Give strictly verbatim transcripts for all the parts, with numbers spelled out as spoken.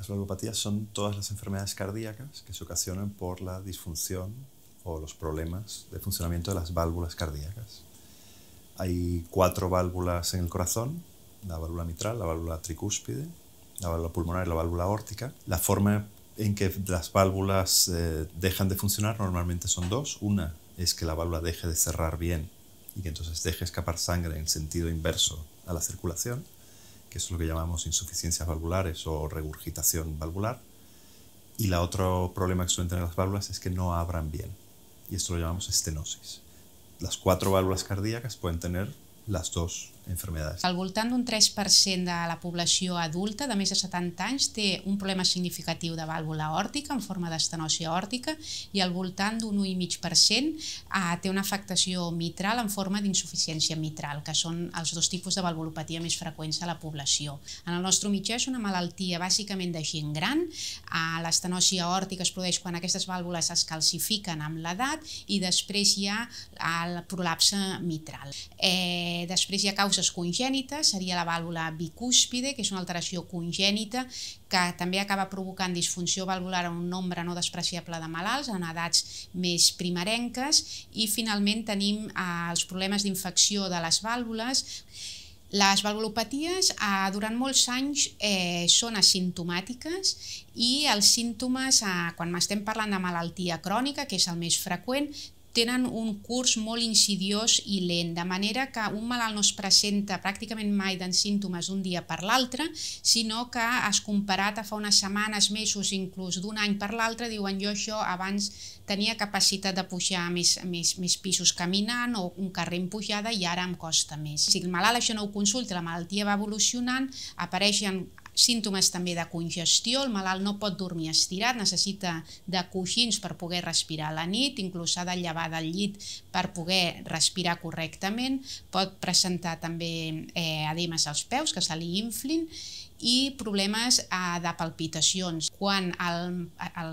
Las valvulopatías son todas las enfermedades cardíacas que se ocasionan por la disfunción o los problemas de funcionamiento de las válvulas cardíacas. Hay cuatro válvulas en el corazón: la válvula mitral, la válvula tricúspide, la válvula pulmonar y la válvula aórtica. La forma en que las válvulas eh, dejan de funcionar normalmente son dos. Una es que la válvula deje de cerrar bien y que entonces deje escapar sangre en sentido inverso a la circulación, que es lo que llamamos insuficiencias valvulares o regurgitación valvular. Y el otro problema que suelen tener las válvulas es que no abran bien, y esto lo llamamos estenosis. Las cuatro válvulas cardíacas pueden tener les dues enfermedades. Al voltant d'un tres per cent de la població adulta de més de setanta anys té un problema significatiu de vàlvula aòrtica en forma d'estenosi aòrtica, i al voltant d'un u i mig per cent té una afectació mitral en forma d'insuficiència mitral, que són els dos tipus de valvulopatia més freqüents a la població. En el nostre mitjà és una malaltia bàsicament de gent gran. L'estenosi aòrtica es produeix quan aquestes vàlvules es calcifiquen amb l'edat i després hi ha el prolapse mitral. Eh... Després hi ha causes congènites, seria la vàlvula bicúspide, que és una alteració congènita que també acaba provocant disfunció valvular a un nombre no despreciable de malalts en edats més primerenques, i finalment tenim els problemes d'infecció de les vàlvules. Les valvulopaties eh, durant molts anys eh, són asimptomàtiques, i els símptomes, eh, quan estem parlant de malaltia crònica, que és el més freqüent, tenen un curs molt insidiós i lent, de manera que un malalt no es presenta pràcticament mai amb símptomes d'un dia per l'altre, sinó que es comparat a fa unes setmanes, mesos, inclús d'un any per l'altre, diuen: jo això abans tenia capacitat de pujar més, més, més pisos caminant o un carrer en pujada i ara em costa més. Si el malalt això no ho consulta, la malaltia va evolucionant, apareixen símptomes també de congestió, el malalt no pot dormir estirat, necessita de coixins per poder respirar a la nit, inclús s'ha de llevar del llit per poder respirar correctament, pot presentar també eh, edemes als peus que se li inflin, i problemes eh, de palpitacions. Quan el, el,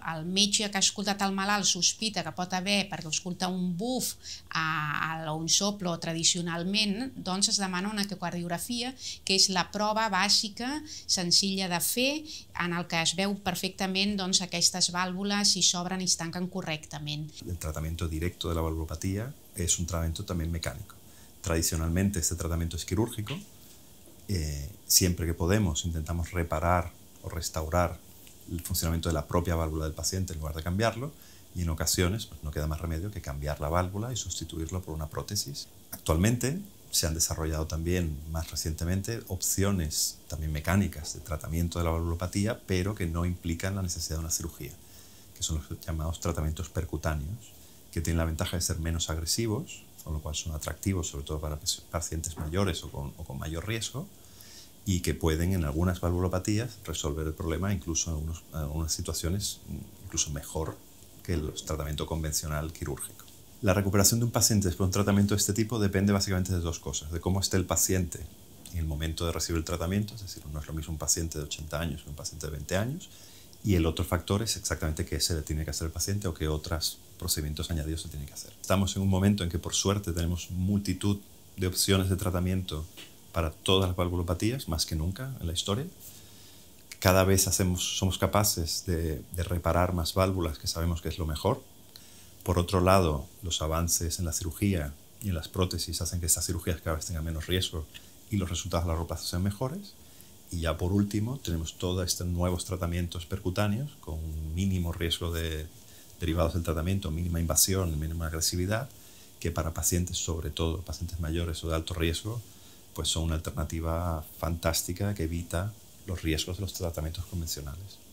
el metge que ha escoltat el malalt sospita que pot haver, perquè escolta un buf eh, o un soplo tradicionalment, doncs es demana una ecocardiografia, que és la prova bàsica, senzilla de fer, en el que es veu perfectament doncs, aquestes vàlvules, si s'obren i es tanquen correctament. El tratamiento directo de la valvulopatia es un tratamiento también mecánico. Tradicionalmente este tratamiento es quirúrgico. Eh, siempre que podemos intentamos reparar o restaurar el funcionamiento de la propia válvula del paciente en lugar de cambiarlo, y en ocasiones pues, no queda más remedio que cambiar la válvula y sustituirlo por una prótesis. Actualmente se han desarrollado también, más recientemente, opciones también mecánicas de tratamiento de la valvulopatía, pero que no implican la necesidad de una cirugía, que son los llamados tratamientos percutáneos, que tienen la ventaja de ser menos agresivos, con lo cual son atractivos sobre todo para pacientes mayores o con, o con mayor riesgo, y que pueden en algunas valvulopatías resolver el problema, incluso en, unos, en algunas situaciones incluso mejor que el tratamiento convencional quirúrgico. La recuperación de un paciente después de un tratamiento de este tipo depende básicamente de dos cosas: de cómo esté el paciente en el momento de recibir el tratamiento, es decir, no es lo mismo un paciente de ochenta años que un paciente de veinte años, y el otro factor es exactamente qué se le tiene que hacer al paciente o qué otros procedimientos añadidos se tienen que hacer. Estamos en un momento en que, por suerte, tenemos multitud de opciones de tratamiento para todas las valvulopatías, más que nunca en la historia. Cada vez hacemos, somos capaces de, de reparar más válvulas, que sabemos que es lo mejor. Por otro lado, los avances en la cirugía y en las prótesis hacen que estas cirugías cada vez tengan menos riesgo y los resultados a largo plazo sean mejores. Y ya por último, tenemos todos estos nuevos tratamientos percutáneos con mínimo riesgo de derivados del tratamiento, mínima invasión, mínima agresividad, que para pacientes, sobre todo pacientes mayores o de alto riesgo, pues son una alternativa fantástica que evita los riesgos de los tratamientos convencionales.